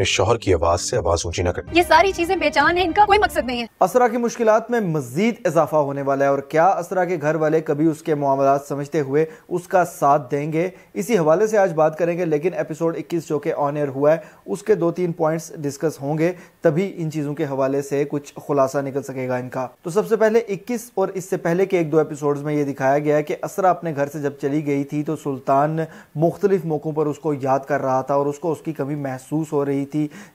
अपने शोहर की आवाज़ से आवाज़ ऊंची न करें। ये सारी चीजें बेजान है, इनका कोई मकसद नहीं है। असरा की मुश्किलात में मज़ीद इजाफा होने वाला है और क्या असरा के घर वाले कभी उसके मामलात समझते हुए उसका साथ देंगे, इसी हवाले से आज बात करेंगे। लेकिन एपिसोड 21 जो कि ऑन एयर हुआ है उसके 2-3 पॉइंट्स डिस्कस होंगे, तभी इन चीज़ों के हवाले से कुछ खुलासा निकल सकेगा इनका। तो सबसे पहले 21 और इससे पहले के 1-2 एपिसोड्स में ये दिखाया गया है कि असरा अपने घर से जब चली गई थी तो सुल्तान मुख्तलिफ मौक़ों पर उसको याद कर रहा था और उसको उसकी कमी महसूस हो रही थी।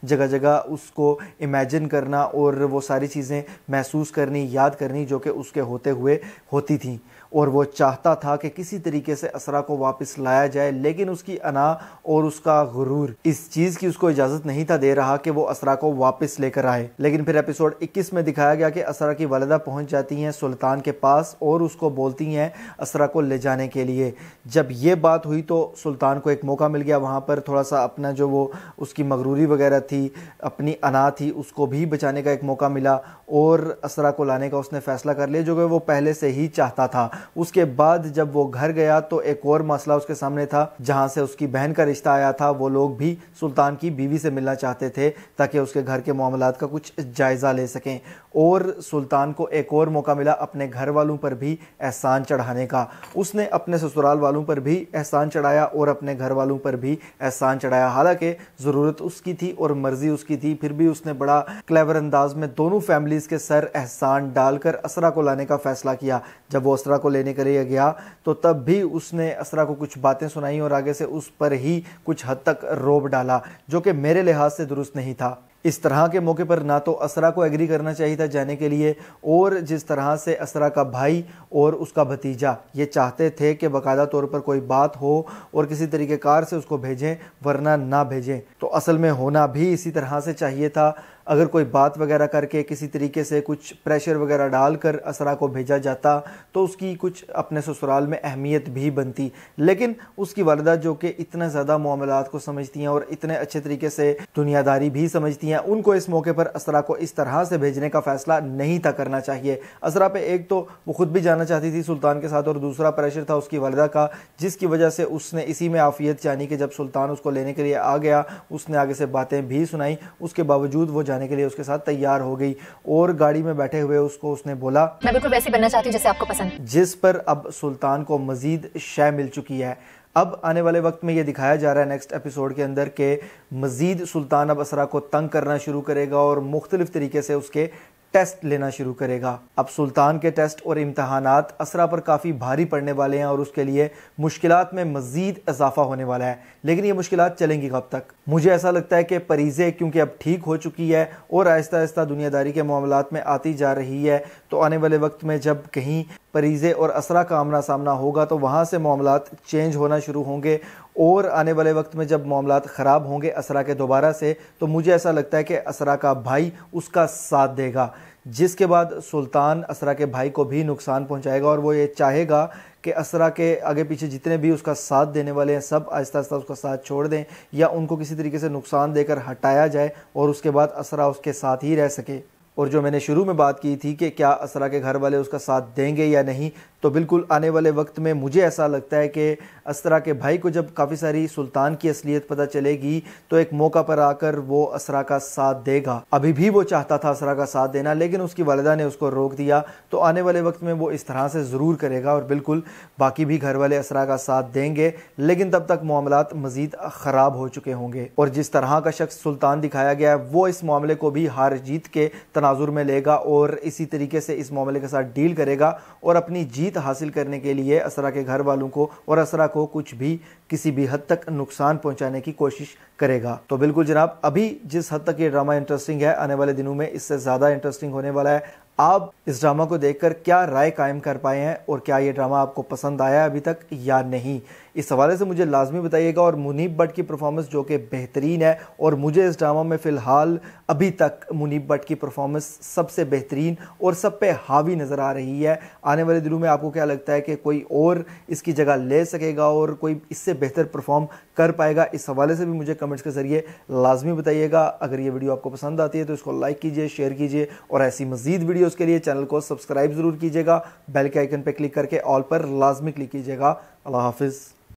जगह जगह उसको इमेजिन करना और वो सारी चीज़ें महसूस करनी, याद करनी जो कि उसके होते हुए होती थी, और वो चाहता था कि किसी तरीके से असरा को वापस लाया जाए। लेकिन उसकी अना और उसका गुरूर इस चीज़ की उसको इजाज़त नहीं था दे रहा कि वो असरा को वापस लेकर आए। लेकिन फिर एपिसोड 21 में दिखाया गया कि असरा की वालिदा पहुंच जाती हैं सुल्तान के पास और उसको बोलती हैं असरा को ले जाने के लिए। जब ये बात हुई तो सुल्तान को एक मौका मिल गया वहाँ पर थोड़ा सा अपना जो वो उसकी मगरूरी वगैरह थी, अपनी अना थी, उसको भी बचाने का एक मौका मिला और असरा को लाने का उसने फैसला कर लिया जो कि वो पहले से ही चाहता था। उसके बाद जब वो घर गया तो एक और मसला उसके सामने था जहाँ से उसकी बहन का रिश्ता आया था। वो लोग भी सुल्तान की बीवी से मिलना चाहते थे ताकि उसके घर के मामलात का कुछ जायज़ा ले सकें, और सुल्तान को एक और मौका मिला अपने घर वालों पर भी एहसान चढ़ाने का। उसने अपने ससुराल वालों पर भी एहसान चढ़ाया और अपने घर वालों पर भी एहसान चढ़ाया। हालांकि ज़रूरत उसकी थी और मर्ज़ी उसकी थी, फिर भी उसने बड़ा क्लेवर अंदाज में दोनों फैमिलीज़ के सर एहसान डालकर असरा को लाने का फ़ैसला किया। जब वो असरा को लेने के लिए गया तो तब भी उसने असरा को कुछ बातें सुनाई और आगे से उस पर ही कुछ हद तक रोब डाला जो कि मेरे लिहाज से दुरुस्त नहीं था। इस तरह के मौके पर ना तो असरा को एग्री करना चाहिए था जाने के लिए, और जिस तरह से असरा का भाई और उसका भतीजा ये चाहते थे कि बाकायदा तौर पर कोई बात हो और किसी तरीक़ेकार से उसको भेजें, वरना ना भेजें, तो असल में होना भी इसी तरह से चाहिए था। अगर कोई बात वगैरह करके किसी तरीके से कुछ प्रेशर वगैरह डालकर असरा को भेजा जाता तो उसकी कुछ अपने ससुराल में अहमियत भी बनती। लेकिन उसकी वालिदा जो कि इतने ज़्यादा मामलात को समझती हैं और इतने अच्छे तरीके से दुनियादारी भी समझती हैं, उनको इस मौके पर असरा को इस तरह से भेजने का फ़ैसला नहीं था करना चाहिए। असरा पे एक तो वो खुद भी जाना चाहती थी सुल्तान के साथ, और दूसरा प्रेशर था उसकी वालिदा का, जिसकी वजह से उसने इसी में आफियत जानी कि जब सुल्तान उसको लेने के लिए आ गया उसने आगे से बातें भी सुनाई, उसके बावजूद वो आने के लिए उसके साथ तैयार हो गई और गाड़ी में बैठे हुए उसको उसने बोला, मैं बिल्कुल वैसी बनना चाहती हूं जैसे आपको पसंद। जिस पर अब सुल्तान को मजीद शय मिल चुकी है। अब आने वाले वक्त में ये दिखाया जा रहा है नेक्स्ट एपिसोड के अंदर के मजीद सुल्तान अब असरा को तंग करना शुरू करेगा और मुख्तलिफ तरीके से उसके टेस्ट लेना शुरू करेगा। अब सुल्तान के टेस्ट और इम्तहानात असरा पर काफ़ी भारी पड़ने वाले हैं और उसके लिए मुश्किलात में मज़ीद इजाफा होने वाला है। लेकिन ये मुश्किलात चलेंगी कब तक? मुझे ऐसा लगता है कि परीज़े क्योंकि अब ठीक हो चुकी है और आहिस्ता आहिस्ता दुनियादारी के मामलात में आती जा रही है, तो आने वाले वक्त में जब कहीं परीज़े और असरा का आमना सामना होगा तो वहाँ से मामलात चेंज होना शुरू होंगे, और आने वाले वक्त में जब मामलात ख़राब होंगे असरा के दोबारा से, तो मुझे ऐसा लगता है कि असरा का भाई उसका साथ देगा, जिसके बाद सुल्तान असरा के भाई को भी नुकसान पहुंचाएगा। और वो ये चाहेगा कि असरा के आगे पीछे जितने भी उसका साथ देने वाले हैं सब आहिस्ता आहिस्ता उसका साथ छोड़ दें या उनको किसी तरीके से नुकसान देकर हटाया जाए और उसके बाद असरा उसके साथ ही रह सके। और जो मैंने शुरू में बात की थी कि क्या असरा के घर वाले उसका साथ देंगे या नहीं, तो बिल्कुल आने वाले वक्त में मुझे ऐसा लगता है कि असरा के भाई को जब काफ़ी सारी सुल्तान की असलियत पता चलेगी तो एक मौका पर आकर वो असरा का साथ देगा। अभी भी वो चाहता था असरा का साथ देना, लेकिन उसकी वालिदा ने उसको रोक दिया, तो आने वाले वक्त में वो इस तरह से ज़रूर करेगा और बिल्कुल बाकी भी घर वाले असरा का साथ देंगे। लेकिन तब तक मामलात मज़ीद ख़राब हो चुके होंगे, और जिस तरह का शख्स सुल्तान दिखाया गया है वो इस मामले को भी हार जीत के तनाजुर में लेगा और इसी तरीके से इस मामले के साथ डील करेगा और अपनी जीत हासिल करने के लिए असरा के घर वालों को और असरा को कुछ भी किसी भी हद तक नुकसान पहुंचाने की कोशिश करेगा। तो बिल्कुल जनाब, अभी जिस हद तक ये ड्रामा इंटरेस्टिंग है, आने वाले दिनों में इससे ज़्यादा इंटरेस्टिंग होने वाला है। आप इस ड्रामा को देखकर क्या राय कायम कर पाए हैं और क्या ये ड्रामा आपको पसंद आया अभी तक या नहीं, इस हवाले से मुझे लाजमी बताइएगा। और मुनीब बट की परफॉर्मेंस जो कि बेहतरीन है, और मुझे इस ड्रामा में फ़िलहाल अभी तक मुनीब बट की परफॉर्मेंस सबसे बेहतरीन और सब पे हावी नज़र आ रही है। आने वाले दिनों में आपको क्या लगता है कि कोई और इसकी जगह ले सकेगा और कोई इससे बेहतर परफॉर्म कर पाएगा, इस हवाले से भी मुझे कमेंट्स के ज़रिए लाजमी बताइएगा। अगर ये वीडियो आपको पसंद आती है तो इसको लाइक कीजिए, शेयर कीजिए, और ऐसी मज़ीद वीडियोज़ के लिए चैनल को सब्सक्राइब ज़रूर कीजिएगा। बेल के आइकन पर क्लिक करके ऑल पर लाजमी क्लिक कीजिएगा। अल्लाह हाफिज़।